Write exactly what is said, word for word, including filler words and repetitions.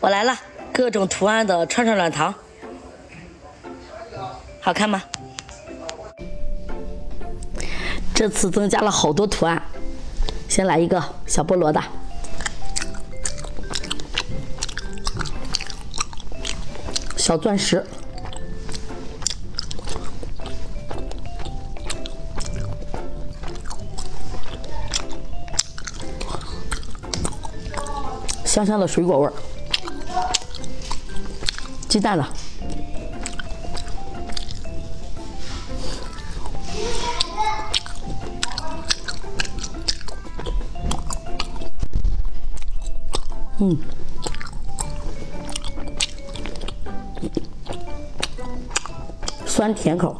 我来了，各种图案的串串软糖，好看吗？这次增加了好多图案，先来一个小菠萝的。 小钻石，香香的水果味儿，鸡蛋的，嗯。 酸甜口。